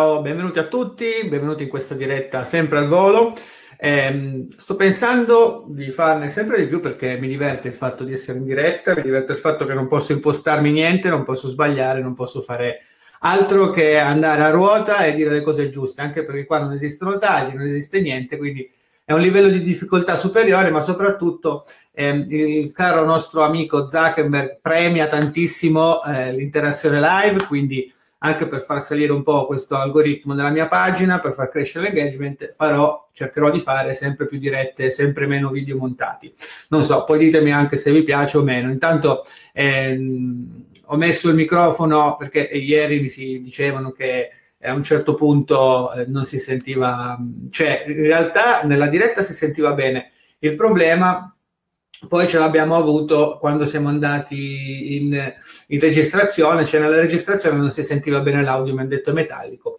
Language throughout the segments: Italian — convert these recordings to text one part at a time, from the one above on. Ciao, benvenuti a tutti, benvenuti in questa diretta sempre al volo. Sto pensando di farne sempre di più perché mi diverte il fatto di essere in diretta, mi diverte il fatto che non posso impostarmi niente, non posso sbagliare, non posso fare altro che andare a ruota e dire le cose giuste, anche perché qua non esistono tagli, non esiste niente, quindi è un livello di difficoltà superiore, ma soprattutto il caro nostro amico Zuckerberg premia tantissimo l'interazione live, quindi anche per far salire un po' questo algoritmo della mia pagina, per far crescere l'engagement, cercherò di fare sempre più dirette, sempre meno video montati. Non so, poi ditemi anche se vi piace o meno. Intanto ho messo il microfono perché ieri mi si dicevano che a un certo punto non si sentiva, cioè in realtà nella diretta si sentiva bene. Il problema poi ce l'abbiamo avuto quando siamo andati in registrazione, cioè nella registrazione non si sentiva bene l'audio, mi hanno detto metallico.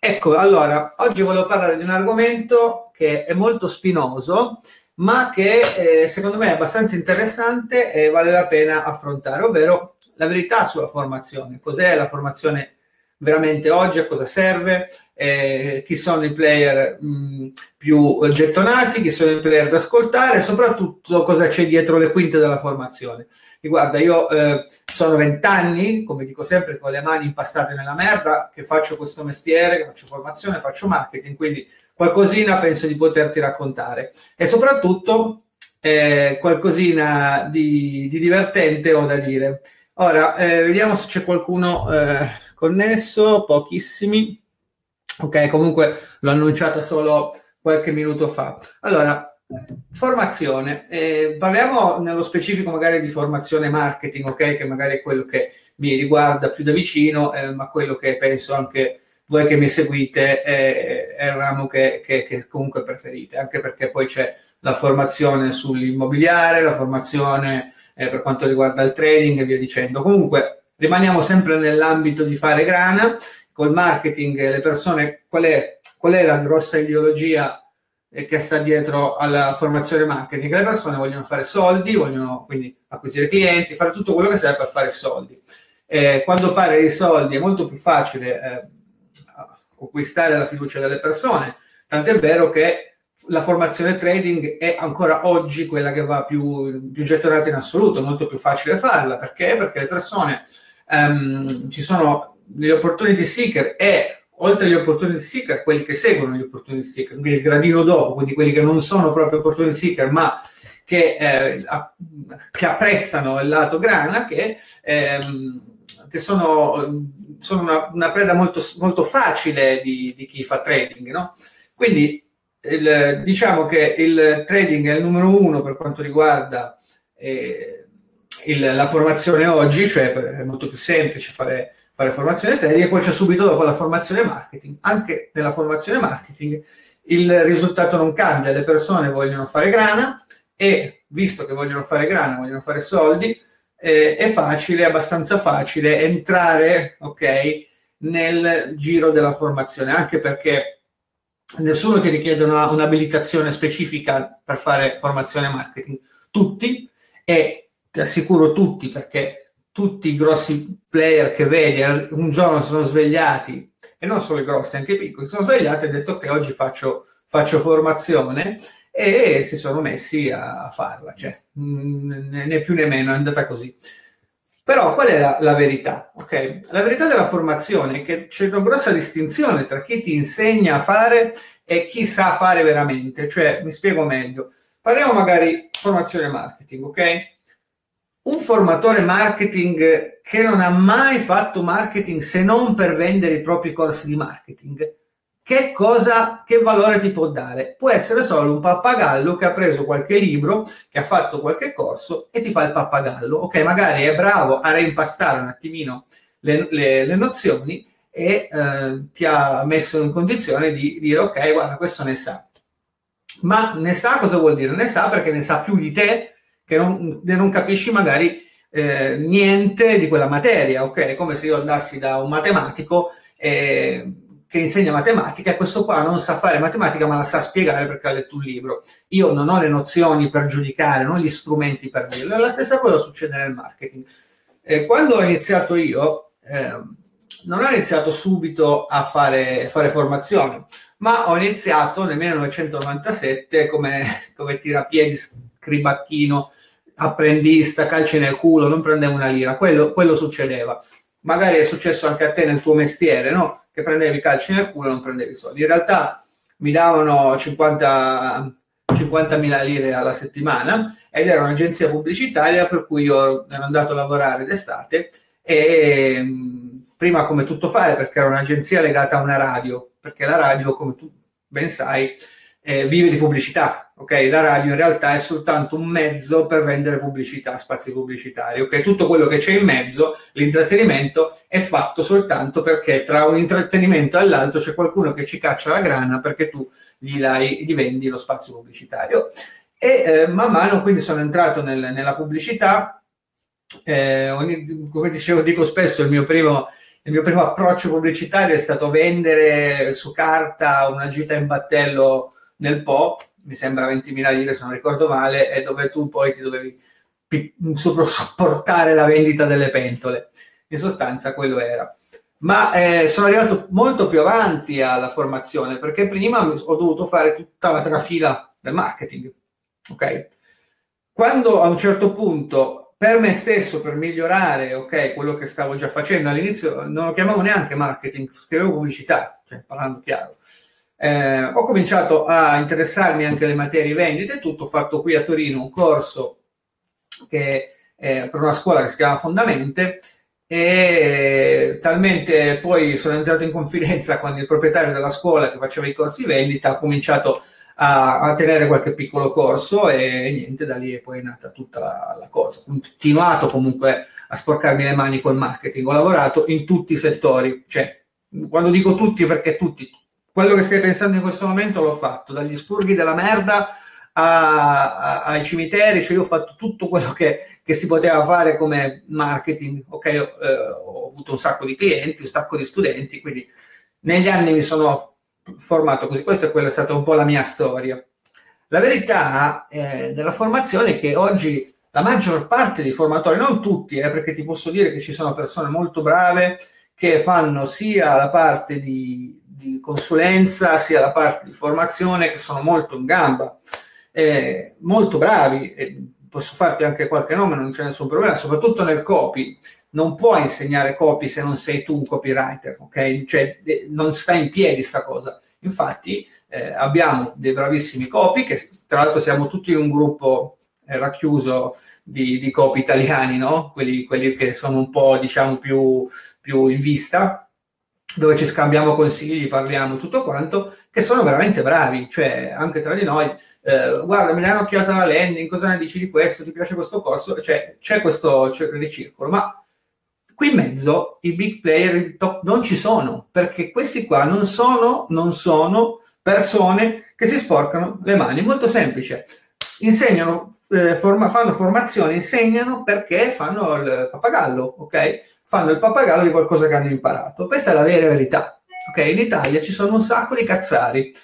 Ecco, allora, oggi volevo parlare di un argomento che è molto spinoso, ma che secondo me è abbastanza interessante e vale la pena affrontare, ovvero la verità sulla formazione. Cos'è la formazione veramente oggi, a cosa serve, chi sono i player più gettonati, chi sono i player da ascoltare e soprattutto cosa c'è dietro le quinte della formazione. E guarda, io sono 20 anni, come dico sempre, con le mani impastate nella merda, che faccio questo mestiere, che faccio formazione, faccio marketing, quindi qualcosina penso di poterti raccontare. E soprattutto qualcosina di divertente ho da dire. Ora, vediamo se c'è qualcuno connesso, pochissimi. Ok, comunque l'ho annunciata solo qualche minuto fa. Allora, formazione. Parliamo nello specifico magari di formazione marketing, ok? Che magari è quello che mi riguarda più da vicino, ma quello che penso anche voi che mi seguite è il ramo che comunque preferite, anche perché poi c'è la formazione sull'immobiliare, la formazione per quanto riguarda il trading e via dicendo. Comunque, rimaniamo sempre nell'ambito di fare grana, col marketing, le persone, qual è la grossa ideologia che sta dietro alla formazione marketing? Le persone vogliono fare soldi, vogliono quindi acquisire clienti, fare tutto quello che serve per fare soldi. Quando parli di soldi è molto più facile conquistare la fiducia delle persone, tant'è vero che la formazione trading è ancora oggi quella che va più gettonata in assoluto, è molto più facile farla. Perché? Perché le persone... ci sono gli opportunity seeker e oltre agli opportunity seeker quelli che seguono gli opportunity seeker, quindi il gradino dopo, quindi quelli che non sono proprio opportunity seeker ma che apprezzano il lato grana, che sono una preda molto, molto facile di chi fa trading, no? Quindi diciamo che il trading è il numero 1 per quanto riguarda la formazione oggi, cioè è molto più semplice fare formazione trading, e poi c'è subito dopo la formazione marketing. Anche nella formazione marketing il risultato non cambia, le persone vogliono fare grana e visto che vogliono fare grana, vogliono fare soldi, è facile, abbastanza facile entrare, ok, nel giro della formazione, anche perché nessuno ti richiede un'abilitazione specifica per fare formazione marketing, tutti, e ti assicuro tutti, perché tutti i grossi player che vedi un giorno sono svegliati, e non solo i grossi, anche i piccoli, sono svegliati e hanno detto che oggi faccio formazione, e si sono messi a farla, cioè né più né meno, è andata così. Però qual è la verità? Okay? La verità della formazione è che c'è una grossa distinzione tra chi ti insegna a fare e chi sa fare veramente, cioè mi spiego meglio. Parliamo magari formazione marketing, ok? Un formatore marketing che non ha mai fatto marketing se non per vendere i propri corsi di marketing, che valore ti può dare? Può essere solo un pappagallo che ha preso qualche libro, che ha fatto qualche corso e ti fa il pappagallo. Ok, magari è bravo a reimpastare un attimino le nozioni e ti ha messo in condizione di dire ok, guarda, questo ne sa. Ma ne sa cosa vuol dire? Ne sa perché ne sa più di te, che non capisci magari niente di quella materia, ok? Come se io andassi da un matematico che insegna matematica e questo qua non sa fare matematica ma la sa spiegare perché ha letto un libro. Io non ho le nozioni per giudicare, non ho gli strumenti per dirlo. La stessa cosa succede nel marketing. Quando ho iniziato io non ho iniziato subito a fare formazione, ma ho iniziato nel 1997 come tirapiedi, scribacchino, apprendista, calci nel culo, non prendevo una lira, quello succedeva. Magari è successo anche a te nel tuo mestiere, no? Che prendevi calci nel culo e non prendevi soldi. In realtà mi davano 50.000 lire alla settimana ed era un'agenzia pubblicitaria, per cui io ero andato a lavorare d'estate, e prima come tutto fare, perché era un'agenzia legata a una radio, perché la radio, come tu ben sai, vive di pubblicità, ok? La radio in realtà è soltanto un mezzo per vendere pubblicità, spazi pubblicitari, ok? Tutto quello che c'è in mezzo, l'intrattenimento, è fatto soltanto perché tra un intrattenimento all'altro c'è qualcuno che ci caccia la grana perché tu gli vendi lo spazio pubblicitario. E man mano quindi sono entrato nella pubblicità, come dico spesso, il mio primo approccio pubblicitario è stato vendere su carta una gita in battello nel Po, mi sembra 20.000 lire se non ricordo male, e dove tu poi ti dovevi sopportare la vendita delle pentole. In sostanza quello era. Ma sono arrivato molto più avanti alla formazione, perché prima ho dovuto fare tutta la trafila del marketing, ok? Quando a un certo punto, per me stesso, per migliorare, ok, quello che stavo già facendo, all'inizio non lo chiamavo neanche marketing, scrivevo pubblicità, cioè, parlando chiaro, ho cominciato a interessarmi anche alle materie vendite e tutto. Ho fatto qui a Torino un corso che, per una scuola che si chiama Fondamente, e talmente poi sono entrato in confidenza con il proprietario della scuola che faceva i corsi vendita, ha cominciato a tenere qualche piccolo corso e niente, da lì è poi nata tutta la cosa. Ho continuato comunque a sporcarmi le mani col marketing, ho lavorato in tutti i settori, cioè quando dico tutti perché tutti, quello che stai pensando in questo momento l'ho fatto, dagli spurghi della merda ai cimiteri, cioè io ho fatto tutto quello che si poteva fare come marketing, ok? Ho avuto un sacco di clienti, un sacco di studenti, quindi negli anni mi sono formato così. Questa è stata un po' la mia storia. La verità della formazione è che oggi la maggior parte dei formatori, non tutti, perché ti posso dire che ci sono persone molto brave che fanno sia la parte di consulenza sia la parte di formazione, che sono molto in gamba. Molto bravi, posso farti anche qualche nome, non c'è nessun problema, soprattutto nel copy. Non puoi insegnare copy se non sei tu un copywriter, ok? Cioè non sta in piedi sta cosa. Infatti abbiamo dei bravissimi copy, che tra l'altro siamo tutti in un gruppo racchiuso di copy italiani, no? Quelli che sono un po', diciamo, più in vista, dove ci scambiamo consigli, parliamo, tutto quanto, che sono veramente bravi, cioè anche tra di noi, guarda, mi hanno occhiata la landing, cosa ne dici di questo, ti piace questo corso, cioè c'è questo ricircolo, ma qui in mezzo i big player, i top, non ci sono, perché questi qua non sono persone che si sporcano le mani, molto semplice, insegnano, fanno formazione, insegnano perché fanno il pappagallo, ok? Fanno il pappagallo di qualcosa che hanno imparato. Questa è la vera verità, ok? In Italia ci sono un sacco di cazzari.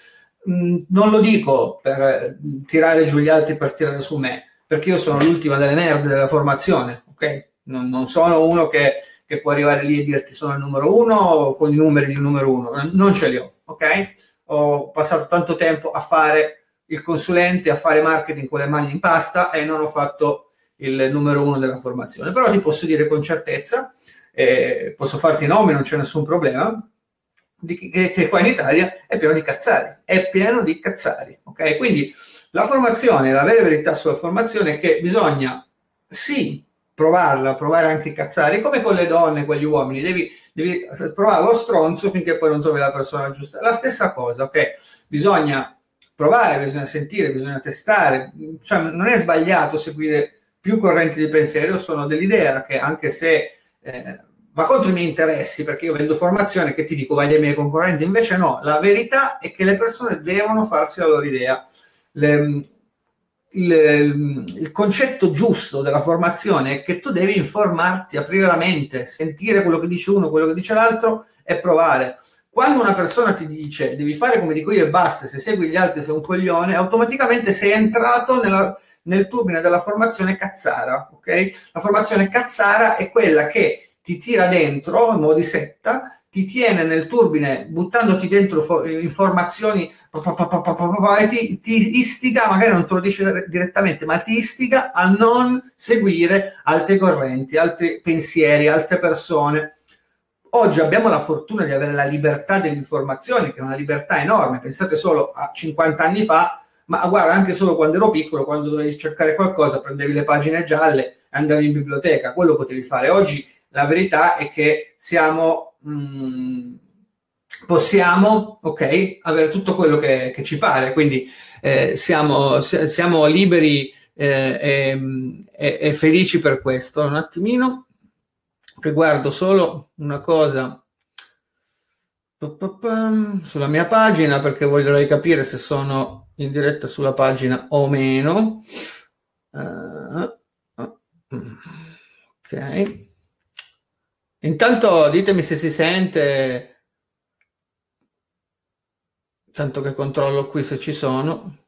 Non lo dico per tirare giù gli altri, per tirare su me, perché io sono l'ultima delle merde della formazione, ok? Non sono uno che può arrivare lì e dirti sono il numero uno o con i numeri di numero uno. Non ce li ho, ok? Ho passato tanto tempo a fare il consulente, a fare marketing con le mani in pasta e non ho fatto il numero uno della formazione. Però ti posso dire con certezza, posso farti nomi, non c'è nessun problema, che qua in Italia è pieno di cazzari, ok? Quindi la formazione, la vera verità sulla formazione è che bisogna sì provarla, provare anche i cazzari, come con le donne, con gli uomini, devi provare lo stronzo finché poi non trovi la persona giusta. La stessa cosa, ok? Bisogna provare, bisogna sentire, bisogna testare, cioè non è sbagliato seguire più correnti di pensiero. Io sono dell'idea che anche se va contro i miei interessi, perché io vendo formazione che ti dico vai dai miei concorrenti, invece no, la verità è che le persone devono farsi la loro idea. Il concetto giusto della formazione è che tu devi informarti, aprire la mente, sentire quello che dice uno, quello che dice l'altro e provare. Quando una persona ti dice devi fare come dico io e basta, se segui gli altri sei un coglione, automaticamente sei entrato nel turbine della formazione cazzara, ok? La formazione cazzara è quella che ti tira dentro in modo di setta, ti tiene nel turbine buttandoti dentro informazioni e ti istiga, magari non te lo dice direttamente, ma ti istiga a non seguire altre correnti, altri pensieri, altre persone. Oggi abbiamo la fortuna di avere la libertà dell'informazione, che è una libertà enorme. Pensate solo a 50 anni fa, ma guarda, anche solo quando ero piccolo, quando dovevi cercare qualcosa, prendevi le pagine gialle e andavi in biblioteca, quello potevi fare. Oggi la verità è che siamo, possiamo, ok, avere tutto quello che ci pare, quindi siamo liberi e felici per questo. Un attimino, che guardo solo una cosa sulla mia pagina, perché voglio capire se sono in diretta sulla pagina o meno. Ok, intanto ditemi se si sente, tanto che controllo qui se ci sono.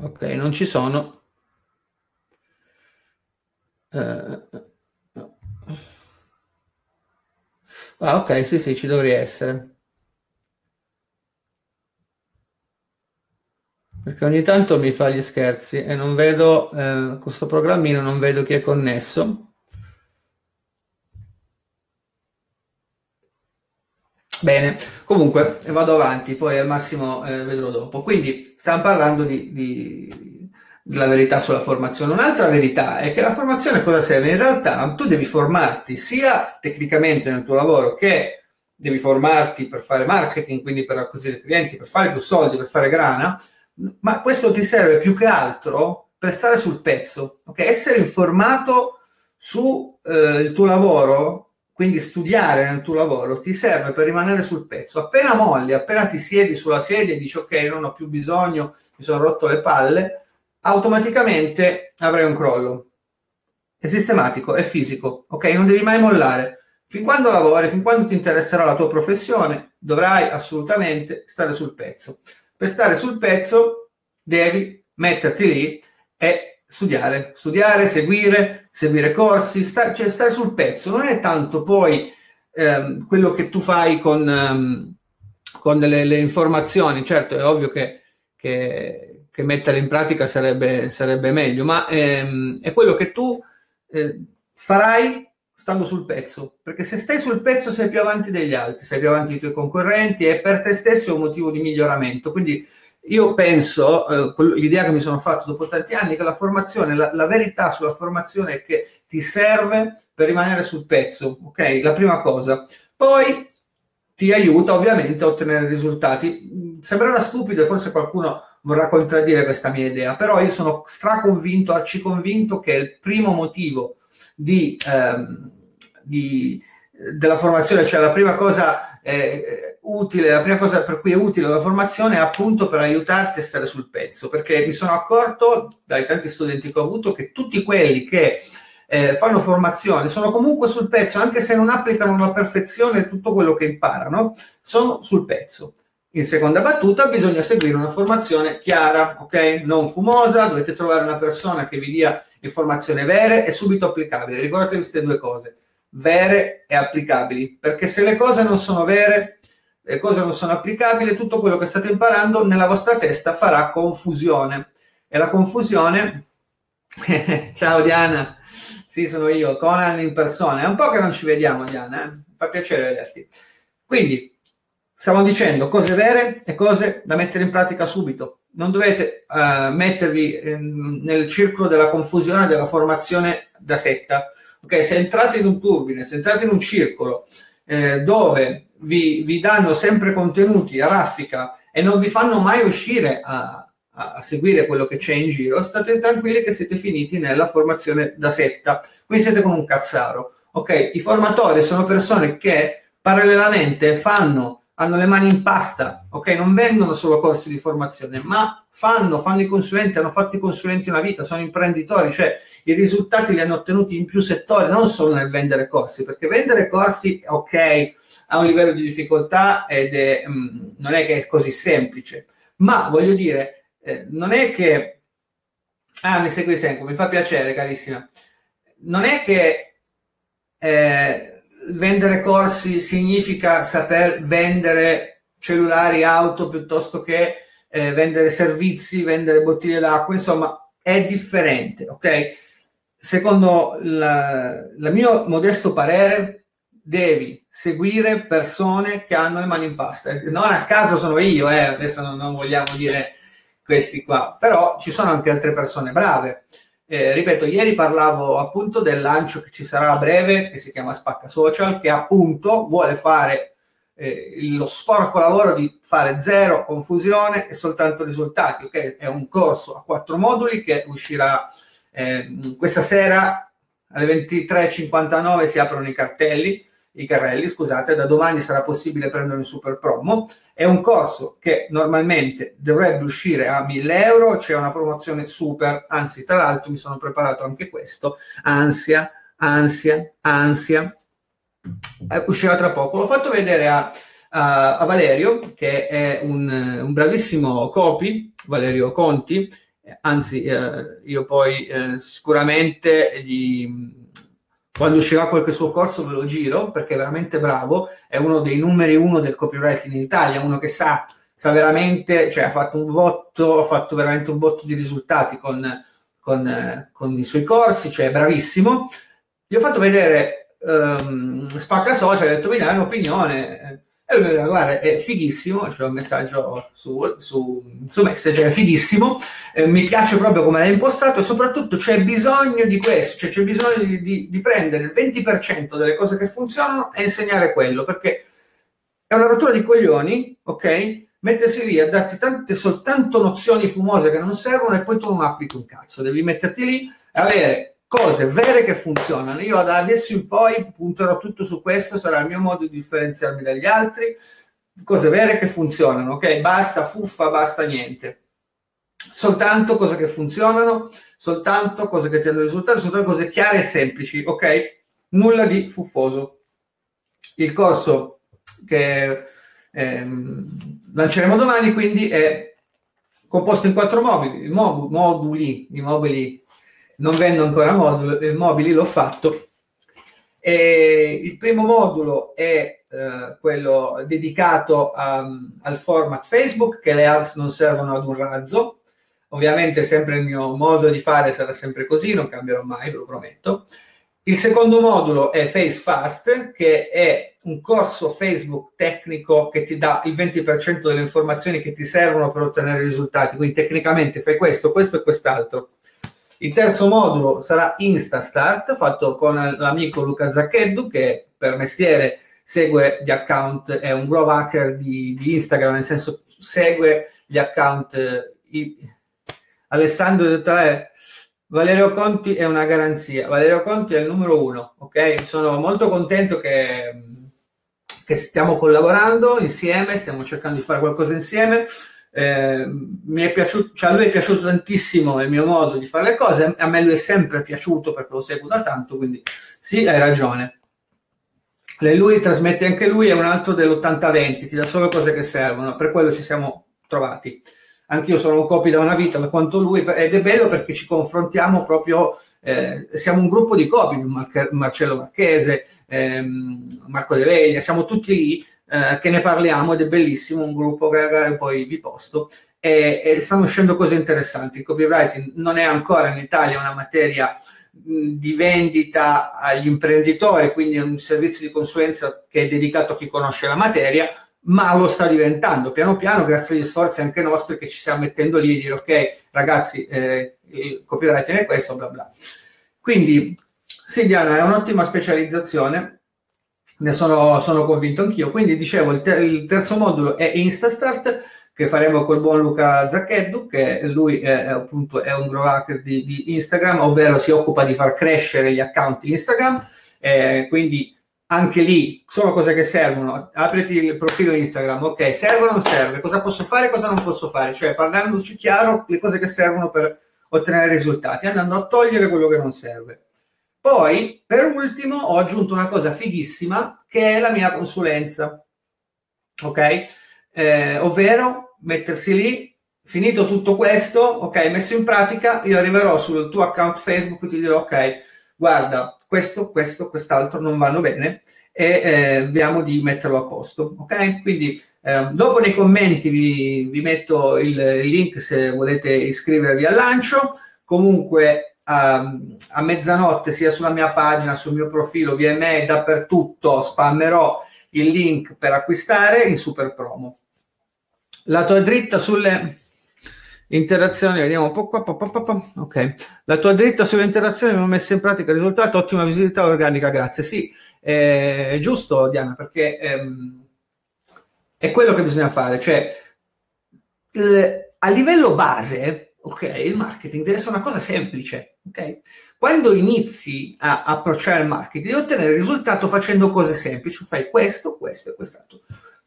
Ok, non ci sono. Ah, ok, sì, ci dovrei essere, perché ogni tanto mi fa gli scherzi e non vedo, questo programmino non vedo chi è connesso. Bene, comunque vado avanti, poi al massimo vedrò dopo. Quindi stiamo parlando della verità sulla formazione. Un'altra verità è che la formazione cosa serve? In realtà tu devi formarti sia tecnicamente nel tuo lavoro, che devi formarti per fare marketing, quindi per acquisire clienti, per fare più soldi, per fare grana, ma questo ti serve più che altro per stare sul pezzo, ok? Essere informato su il tuo lavoro, quindi studiare nel tuo lavoro, ti serve per rimanere sul pezzo. Appena molli, appena ti siedi sulla sedia e dici ok, non ho più bisogno, mi sono rotto le palle, automaticamente avrai un crollo. È sistematico, è fisico, ok? Non devi mai mollare. Fin quando lavori, fin quando ti interesserà la tua professione, dovrai assolutamente stare sul pezzo. Per stare sul pezzo devi metterti lì e studiare, seguire corsi, stare sul pezzo. Non è tanto poi quello che tu fai con le informazioni. Certo, è ovvio che metterle in pratica sarebbe meglio, ma è quello che tu farai stando sul pezzo, perché se stai sul pezzo sei più avanti degli altri, sei più avanti dei tuoi concorrenti, e per te stesso è un motivo di miglioramento. Quindi io penso, l'idea che mi sono fatto dopo tanti anni, che la formazione, la verità sulla formazione è che ti serve per rimanere sul pezzo, ok? La prima cosa. Poi ti aiuta ovviamente a ottenere risultati. Sembrerà stupido, forse qualcuno vorrà contraddire questa mia idea, però io sono straconvinto, arciconvinto, che il primo motivo della formazione, cioè la prima cosa utile, la prima cosa per cui è utile la formazione, è appunto per aiutarti a stare sul pezzo, perché mi sono accorto dai tanti studenti che ho avuto che tutti quelli che fanno formazione sono comunque sul pezzo, anche se non applicano alla perfezione tutto quello che imparano, sono sul pezzo. In seconda battuta, bisogna seguire una formazione chiara, ok? Non fumosa, dovete trovare una persona che vi dia informazioni vere e subito applicabili. Ricordatevi queste due cose, vere e applicabili, perché se le cose non sono vere, le cose non sono applicabili, tutto quello che state imparando nella vostra testa farà confusione. E la confusione... Ciao Diana, sì, sono io, Conan in persona. È un po' che non ci vediamo, Diana, eh? Fa piacere vederti. Quindi... stiamo dicendo cose vere e cose da mettere in pratica subito. Non dovete mettervi nel circolo della confusione della formazione da setta. Okay? Se entrate in un turbine, se entrate in un circolo dove vi danno sempre contenuti a raffica e non vi fanno mai uscire a seguire quello che c'è in giro, state tranquilli che siete finiti nella formazione da setta. Quindi siete come un cazzaro. Okay? I formatori sono persone che parallelamente hanno le mani in pasta, ok? Non vendono solo corsi di formazione, ma fanno i consulenti, hanno fatto i consulenti una vita, sono imprenditori, cioè i risultati li hanno ottenuti in più settori, non solo nel vendere corsi, perché vendere corsi, ok, ha un livello di difficoltà ed è, non è che è così semplice, ma voglio dire, non è che... Ah, mi segui sempre, mi fa piacere, carissima. non è che vendere corsi significa saper vendere cellulari, auto, piuttosto che vendere servizi, vendere bottiglie d'acqua, insomma è differente, ok? Secondo il mio modesto parere devi seguire persone che hanno le mani in pasta, non a caso sono io, adesso non vogliamo dire questi qua, però ci sono anche altre persone brave. Ripeto, ieri parlavo appunto del lancio che ci sarà a breve, che si chiama Spacca Social, che appunto vuole fare lo sporco lavoro di fare zero confusione e soltanto risultati, che è un corso a 4 moduli che uscirà questa sera alle 23:59, si aprono i carrelli, scusate, da domani sarà possibile prendere un super promo. È un corso che normalmente dovrebbe uscire a 1.000 euro, c'è una promozione super, anzi tra l'altro mi sono preparato anche questo, ansia, uscirà tra poco. L'ho fatto vedere a Valerio, che è un bravissimo copy, Valerio Conti, anzi io poi sicuramente quando uscirà qualche suo corso ve lo giro, perché è veramente bravo, è uno dei numeri 1 del copywriting in Italia, uno che sa veramente, cioè ha fatto veramente un botto di risultati con i suoi corsi, cioè è bravissimo. Gli ho fatto vedere Spacca Social, ho detto mi dai un'opinione, e lui mi ha detto guarda è fighissimo, c'è un messaggio su Messenger, è fighissimo, mi piace proprio come l'hai impostato, e soprattutto c'è bisogno di questo, cioè c'è bisogno di prendere il 20% delle cose che funzionano e insegnare quello, perché è una rottura di coglioni, ok? Mettersi lì a darti soltanto nozioni fumose che non servono e poi tu non applichi un cazzo, devi metterti lì e avere cose vere che funzionano. Io da adesso in poi punterò tutto su questo, sarà il mio modo di differenziarmi dagli altri, cose vere che funzionano, ok? Basta fuffa, basta niente, soltanto cose che funzionano, soltanto cose che ti hanno risultato, soltanto cose chiare e semplici, ok? Nulla di fuffoso. Il corso che lanceremo domani quindi è composto in 4 moduli. Non vendo ancora mobili, l'ho fatto. E il primo modulo è quello dedicato al format Facebook, che le ads non servono ad un razzo. Ovviamente sempre il mio modo di fare sarà sempre così, non cambierò mai, ve lo prometto. Il secondo modulo è Face Fast, che è un corso Facebook tecnico che ti dà il 20% delle informazioni che ti servono per ottenere risultati. Quindi tecnicamente fai questo, questo e quest'altro. Il terzo modulo sarà Insta Start, fatto con l'amico Luca Zaccheddu, che per mestiere segue gli account, è un growth hacker di Instagram, nel senso segue gli account. Alessandro Dettale, Valerio Conti è una garanzia, Valerio Conti è il numero 1, ok? Sono molto contento che stiamo collaborando insieme, stiamo cercando di fare qualcosa insieme. Mi è piaciuto, cioè a lui è piaciuto tantissimo il mio modo di fare le cose, a me lui è sempre piaciuto perché lo seguo da tanto, quindi sì, hai ragione. Lui trasmette, anche lui è un altro dell'80-20, ti dà solo cose che servono, per quello ci siamo trovati. Anch'io sono un copy da una vita, ma quanto lui, ed è bello perché ci confrontiamo proprio, siamo un gruppo di copy, Marcello Marchese, Marco De Veglia, siamo tutti lì che ne parliamo ed è bellissimo, un gruppo che magari poi vi posto, e stanno uscendo cose interessanti. Il copywriting non è ancora in Italia una materia di vendita agli imprenditori, quindi è un servizio di consulenza che è dedicato a chi conosce la materia, ma lo sta diventando piano piano grazie agli sforzi anche nostri che ci stiamo mettendo lì e dire ok ragazzi il copywriting è questo, bla bla. Quindi sì, Diana, è un'ottima specializzazione, ne sono convinto anch'io. Quindi dicevo, il terzo modulo è Instastart, che faremo col buon Luca Zaccheddu, che lui appunto è un growth hacker di Instagram, ovvero si occupa di far crescere gli account Instagram, quindi anche lì sono cose che servono. Apriti il profilo Instagram, ok, serve o non serve, cosa posso fare, cosa non posso fare, cioè parlandoci chiaro le cose che servono per ottenere risultati, andando a togliere quello che non serve. Poi, per ultimo, ho aggiunto una cosa fighissima, che è la mia consulenza, ok? Ovvero, mettersi lì, finito tutto questo, ok, messo in pratica, io arriverò sul tuo account Facebook e ti dirò, ok, guarda, quest'altro non vanno bene e vediamo di metterlo a posto, ok? Quindi dopo nei commenti vi metto il link se volete iscrivervi al lancio. Comunque a mezzanotte, sia sulla mia pagina, sul mio profilo, via email, dappertutto spammerò il link per acquistare in super promo. La tua dritta sulle interazioni, vediamo un po' qua, ok. La tua dritta sulle interazioni non messa in pratica, risultato, ottima visibilità organica, grazie. Sì, è giusto Diana, perché è quello che bisogna fare, cioè a livello base, ok, il marketing deve essere una cosa semplice, ok? Quando inizi a approcciare il marketing, devi ottenere il risultato facendo cose semplici, fai questo, questo e quest'altro.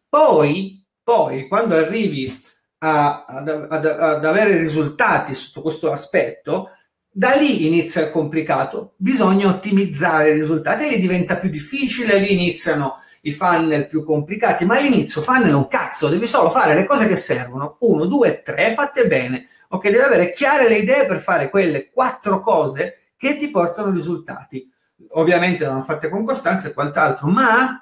Poi, quando arrivi ad avere risultati sotto questo aspetto, da lì inizia il complicato. Bisogna ottimizzare i risultati e lì diventa più difficile, lì iniziano i funnel più complicati, ma all'inizio funnel un cazzo, devi solo fare le cose che servono, 1, 2, 3, fatte bene, ok? Devi avere chiare le idee per fare quelle 4 cose che ti portano risultati. Ovviamente non fatte con costanza e quant'altro, ma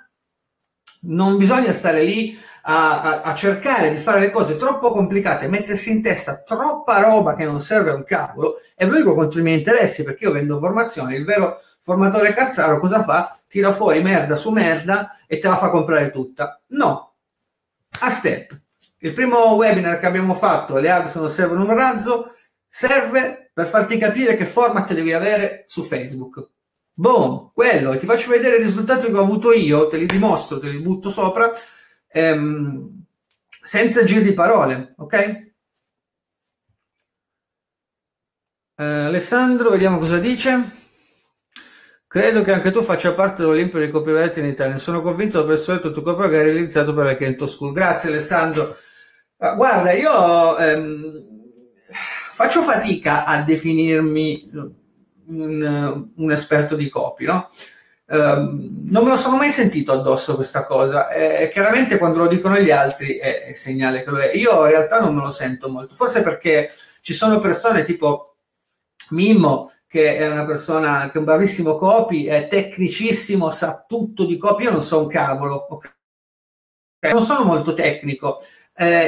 non bisogna stare lì a cercare di fare le cose troppo complicate, mettersi in testa troppa roba che non serve a un cavolo. E ve lo dico contro i miei interessi, perché io vendo formazione. Il vero formatore cazzaro cosa fa? Tira fuori merda su merda e te la fa comprare tutta. No, a step. Il primo webinar che abbiamo fatto, le ads non servono un razzo, serve per farti capire che format devi avere su Facebook. Boom, quello, ti faccio vedere il risultato che ho avuto io, te li dimostro, te li butto sopra, senza giri di parole, ok? Alessandro, vediamo cosa dice. Credo che anche tu faccia parte dell'Olimpio dei copywriter in Italia. Sono convinto del personaggio tuo corpo che hai realizzato per la Kento School. Grazie Alessandro. Guarda, io faccio fatica a definirmi un esperto di copy, no? Non me lo sono mai sentito addosso questa cosa, e chiaramente quando lo dicono gli altri è segnale che lo è. Io in realtà non me lo sento molto, forse perché ci sono persone tipo Mimmo, che è una persona che è un bravissimo copy, è tecnicissimo, sa tutto di copy. Io non so un cavolo, okay? Non sono molto tecnico.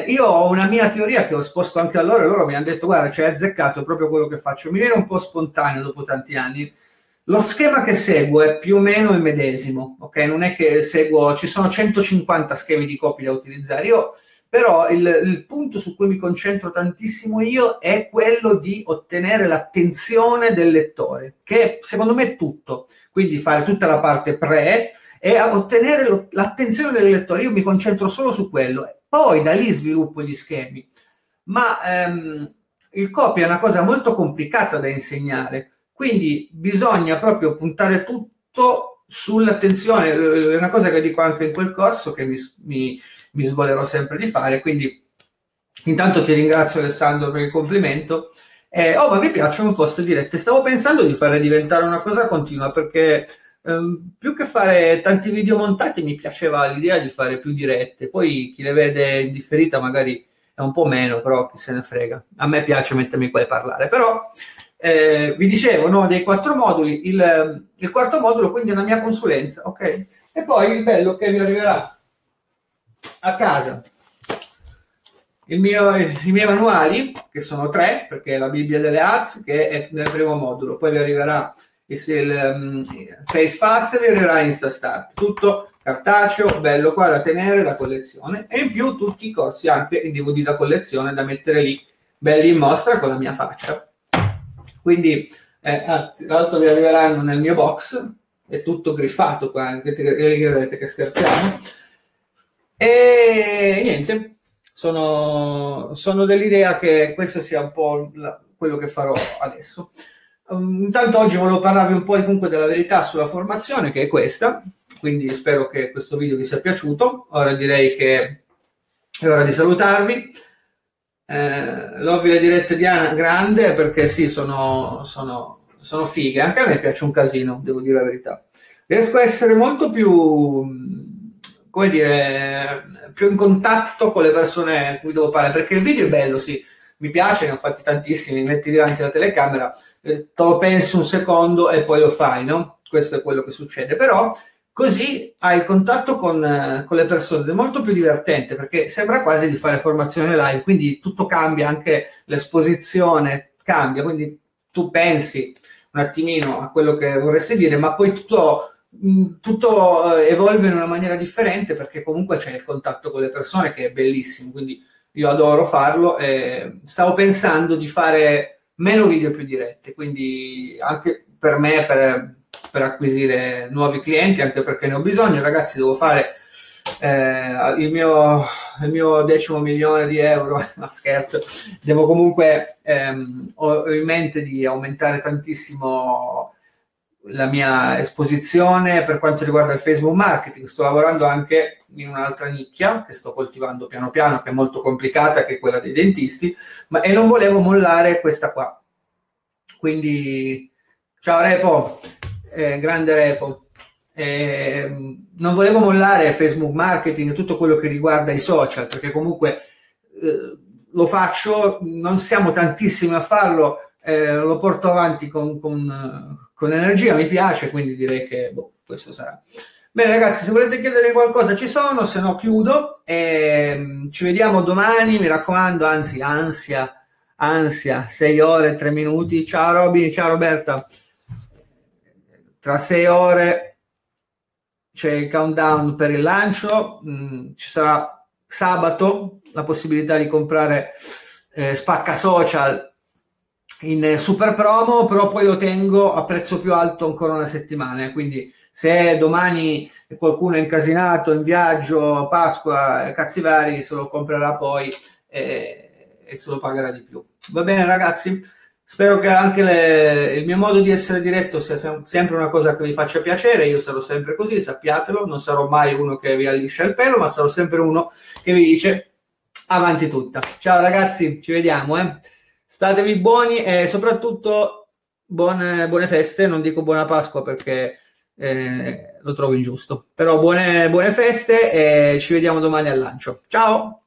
Io ho una mia teoria che ho esposto anche a loro e loro mi hanno detto: guarda, cioè, hai azzeccato, è proprio quello che faccio. Mi viene un po' spontaneo dopo tanti anni. Lo schema che seguo è più o meno il medesimo, ok? Non è che seguo, ci sono 150 schemi di copy da utilizzare. Io però il punto su cui mi concentro tantissimo io è quello di ottenere l'attenzione del lettore, che secondo me è tutto. Quindi fare tutta la parte pre e ottenere l'attenzione del lettore. Io mi concentro solo su quello. Poi da lì sviluppo gli schemi, ma il copy è una cosa molto complicata da insegnare, quindi bisogna proprio puntare tutto sull'attenzione. È una cosa che dico anche in quel corso che mi sgolerò sempre di fare. Quindi intanto ti ringrazio Alessandro per il complimento. Oh, ma vi piacciono un post dirette? Stavo pensando di fare diventare una cosa continua, perché più che fare tanti video montati mi piaceva l'idea di fare più dirette. Poi chi le vede in differita magari è un po' meno, però chi se ne frega, a me piace mettermi qua e parlare. Però vi dicevo, no, dei 4 moduli, il quarto modulo quindi è una mia consulenza, ok? E poi il bello che vi arriverà a casa i miei manuali, che sono 3, perché è la Bibbia delle Ads, che è nel primo modulo. Poi vi arriverà il Face Faster, vi arriverà Insta Start, tutto cartaceo, bello qua da tenere, da collezione, e in più tutti i corsi anche in DVD da collezione, da mettere lì belli in mostra con la mia faccia. Quindi anzi, tra l'altro vi arriveranno nel mio box, è tutto griffato qua, anche vedete che scherziamo. E niente, sono dell'idea che questo sia un po' quello che farò adesso. Intanto oggi volevo parlarvi un po' comunque della verità sulla formazione, che è questa, quindi spero che questo video vi sia piaciuto. Ora direi che è ora di salutarvi. L'ovvio le dirette Diana, grande, perché sì, sono fighe, anche a me piace un casino, devo dire la verità. Riesco a essere molto più, come dire, più in contatto con le persone a cui devo parlare, perché il video è bello, sì, mi piace, ne ho fatti tantissimi, metti davanti la telecamera, te lo pensi un secondo e poi lo fai, no? Questo è quello che succede, però così hai il contatto con le persone ed è molto più divertente, perché sembra quasi di fare formazione live, quindi tutto cambia, anche l'esposizione cambia, quindi tu pensi un attimino a quello che vorresti dire, ma poi tutto evolve in una maniera differente, perché comunque c'è il contatto con le persone che è bellissimo, quindi io adoro farlo. E stavo pensando di fare meno video, più dirette, quindi anche per me, per acquisire nuovi clienti, anche perché ne ho bisogno, ragazzi, devo fare il mio 10 milioni di euro, no, scherzo, devo comunque ho in mente di aumentare tantissimo la mia esposizione per quanto riguarda il Facebook marketing. Sto lavorando anche in un'altra nicchia che sto coltivando piano piano, che è molto complicata, che è quella dei dentisti, e non volevo mollare questa qua. Quindi ciao Repo, grande Repo, non volevo mollare Facebook marketing e tutto quello che riguarda i social, perché comunque lo faccio, non siamo tantissimi a farlo, lo porto avanti con energia, mi piace, quindi direi che questo sarà. Bene ragazzi, se volete chiedere qualcosa ci sono, se no chiudo, ci vediamo domani, mi raccomando, anzi, ansia, 6 ore e 3 minuti, ciao Roby, ciao Roberta, tra 6 ore c'è il countdown per il lancio, ci sarà sabato la possibilità di comprare Spacca Social in super promo, però poi lo tengo a prezzo più alto ancora una settimana, quindi se domani qualcuno è incasinato in viaggio, Pasqua, cazzi vari, se lo comprerà poi e se lo pagherà di più. Va bene ragazzi, spero che anche il mio modo di essere diretto sia sempre una cosa che vi faccia piacere. Io sarò sempre così, sappiatelo, non sarò mai uno che vi alliscia il pelo, ma sarò sempre uno che vi dice avanti tutta. Ciao ragazzi, ci vediamo, statevi buoni e soprattutto buone feste, non dico buona Pasqua perché lo trovo ingiusto, però buone feste e ci vediamo domani al lancio. Ciao!